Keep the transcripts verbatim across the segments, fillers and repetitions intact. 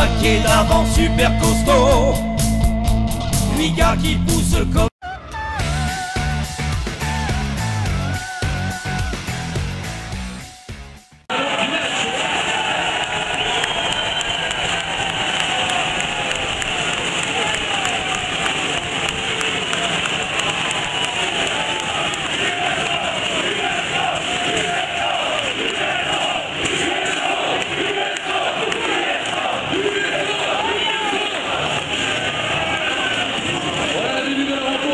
paquet d'avant super costaud. Lui gars qui pousse comme... Numéro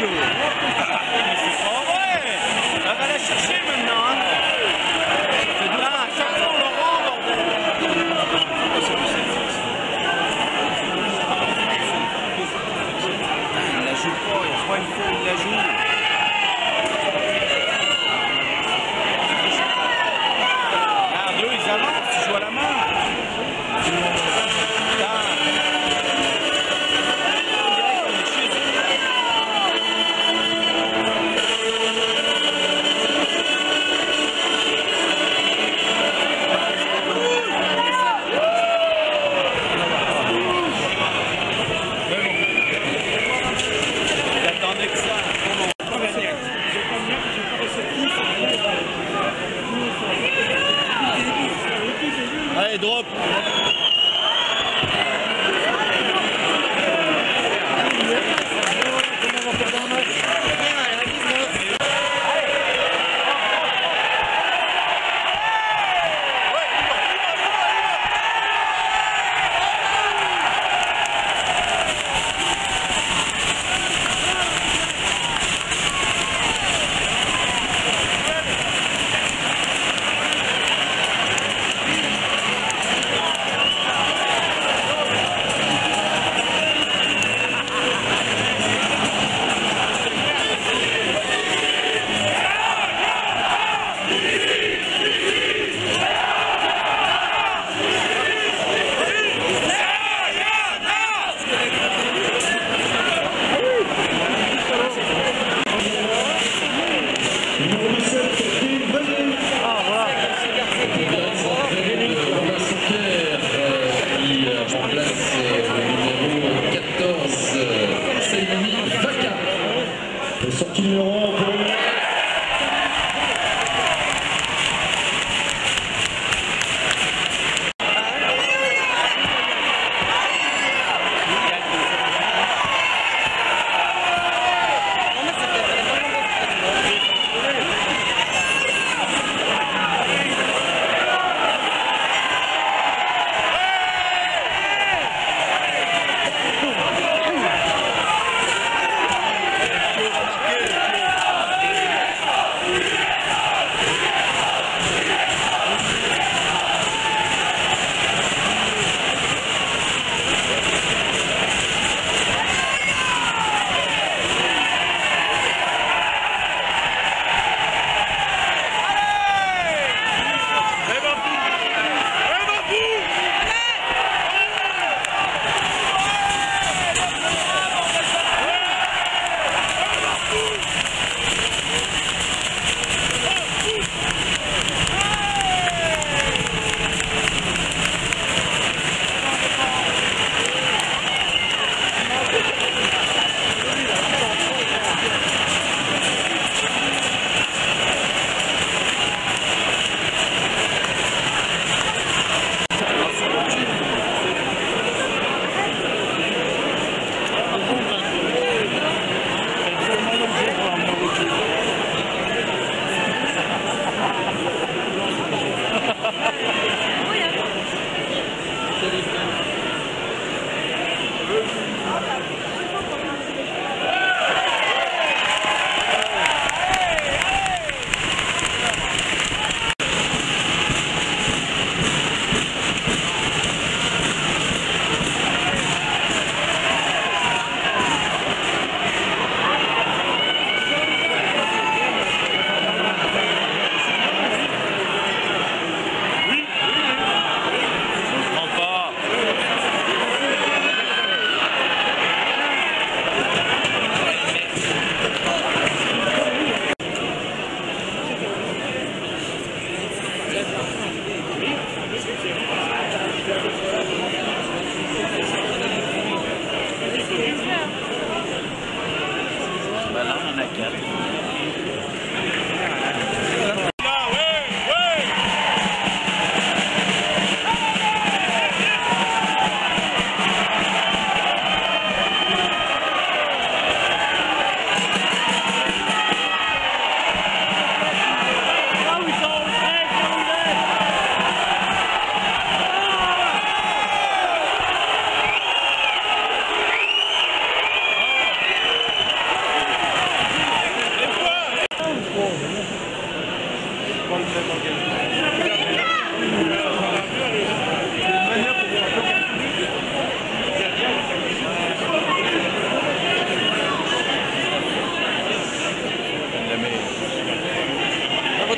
studio. Oh ouais, elle va la chercher maintenant. Hein. C'est de là, chacun le rend, bordel. Il la joue pas, il croit une fois, il la joue. Allez, drop.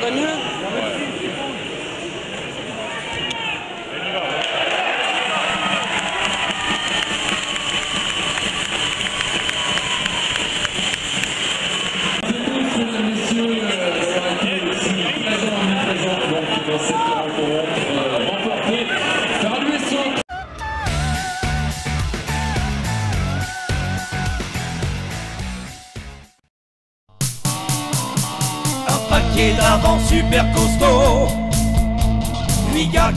connu là? Paquet d'avant super costaud, lui gars